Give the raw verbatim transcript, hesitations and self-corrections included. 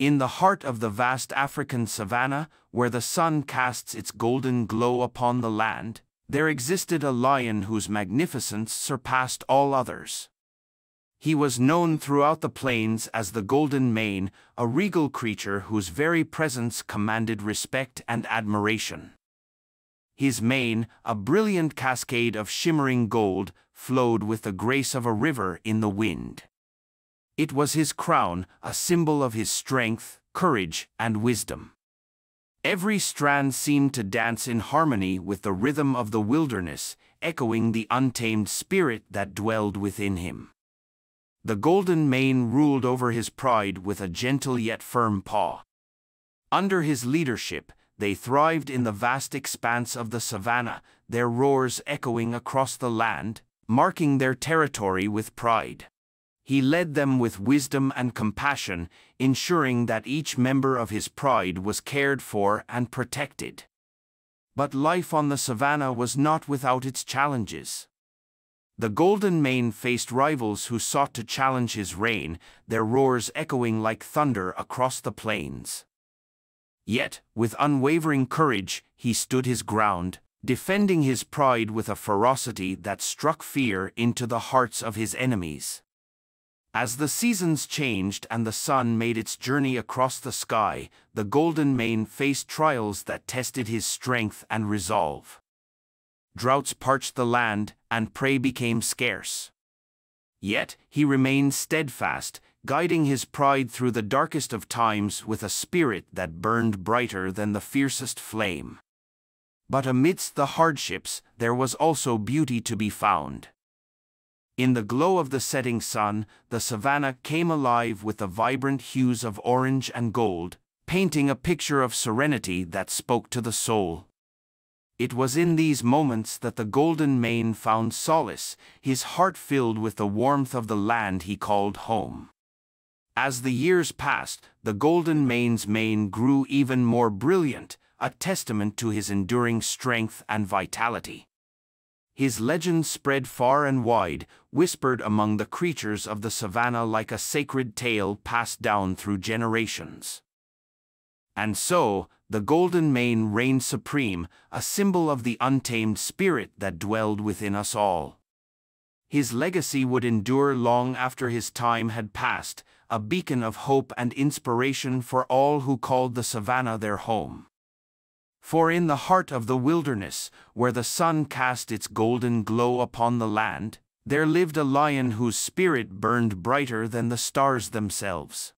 In the heart of the vast African savanna, where the sun casts its golden glow upon the land, there existed a lion whose magnificence surpassed all others. He was known throughout the plains as the Golden Mane, a regal creature whose very presence commanded respect and admiration. His mane, a brilliant cascade of shimmering gold, flowed with the grace of a river in the wind. It was his crown, a symbol of his strength, courage, and wisdom. Every strand seemed to dance in harmony with the rhythm of the wilderness, echoing the untamed spirit that dwelled within him. The Golden Mane ruled over his pride with a gentle yet firm paw. Under his leadership, they thrived in the vast expanse of the savanna, their roars echoing across the land, marking their territory with pride. He led them with wisdom and compassion, ensuring that each member of his pride was cared for and protected. But life on the savanna was not without its challenges. The Golden Mane faced rivals who sought to challenge his reign, their roars echoing like thunder across the plains. Yet, with unwavering courage, he stood his ground, defending his pride with a ferocity that struck fear into the hearts of his enemies. As the seasons changed and the sun made its journey across the sky, the Golden Mane faced trials that tested his strength and resolve. Droughts parched the land, and prey became scarce. Yet, he remained steadfast, guiding his pride through the darkest of times with a spirit that burned brighter than the fiercest flame. But amidst the hardships, there was also beauty to be found. In the glow of the setting sun, the savanna came alive with the vibrant hues of orange and gold, painting a picture of serenity that spoke to the soul. It was in these moments that the Golden Mane found solace, his heart filled with the warmth of the land he called home. As the years passed, the Golden Mane's mane grew even more brilliant, a testament to his enduring strength and vitality. His legend spread far and wide, whispered among the creatures of the savanna like a sacred tale passed down through generations. And so, the Golden Mane reigned supreme, a symbol of the untamed spirit that dwelled within us all. His legacy would endure long after his time had passed, a beacon of hope and inspiration for all who called the savanna their home. For in the heart of the wilderness, where the sun cast its golden glow upon the land, there lived a lion whose spirit burned brighter than the stars themselves.